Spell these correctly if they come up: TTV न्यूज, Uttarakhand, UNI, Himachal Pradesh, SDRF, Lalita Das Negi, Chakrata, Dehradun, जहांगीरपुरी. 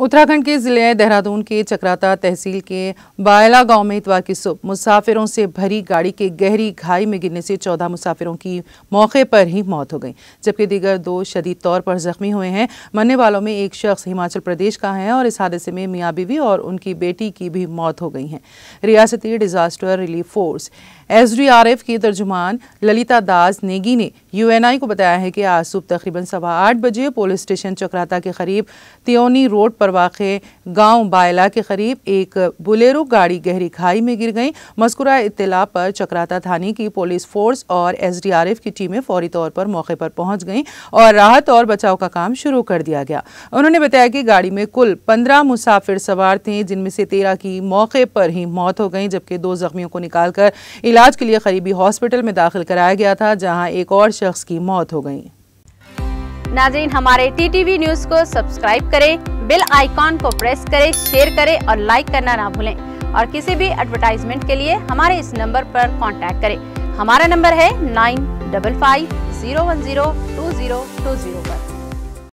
उत्तराखंड के ज़िले देहरादून के चक्राता तहसील के बायला गांव में इतवार की सुबह मुसाफिरों से भरी गाड़ी के गहरी खाई में गिरने से 14 मुसाफिरों की मौके पर ही मौत हो गई, जबकि दीगर 2 शदीद तौर पर ज़ख्मी हुए हैं। मरने वालों में एक शख्स हिमाचल प्रदेश का है और इस हादसे में मियाँ बीवी और उनकी बेटी की भी मौत हो गई है। रियासती डिज़ास्टर रिलीफ फोर्स SDRF की तर्जुमान ललिता दास नेगी ने UNI को बताया है कि आज सुबह तकरीबन 8:15 बजे पुलिस स्टेशन चक्राता के करीब त्योनी रोड पर वाक़े गांव बायला के करीब एक बुलेरो गाड़ी गहरी खाई में गिर गई। मज़कूरा इत्तला पर चक्राता थाने की पुलिस फोर्स और SDRF की टीमें फौरी तौर पर मौके पर पहुंच गईं और राहत और बचाव का काम शुरू कर दिया गया। उन्होंने बताया कि गाड़ी में कुल 15 मुसाफिर सवार थे, जिनमें से 13 की मौके पर ही मौत हो गई, जबकि 2 जख्मियों को निकालकर इलाज के लिए करीबी हॉस्पिटल में दाखिल कराया गया था, जहां एक और शख्स की मौत हो गई। नाज़रीन, हमारे TTV न्यूज को सब्सक्राइब करें, बेल आइकॉन को प्रेस करें, शेयर करें और लाइक करना ना भूलें। और किसी भी एडवर्टाइजमेंट के लिए हमारे इस नंबर पर कांटेक्ट करें। हमारा नंबर है 9550102020 पर।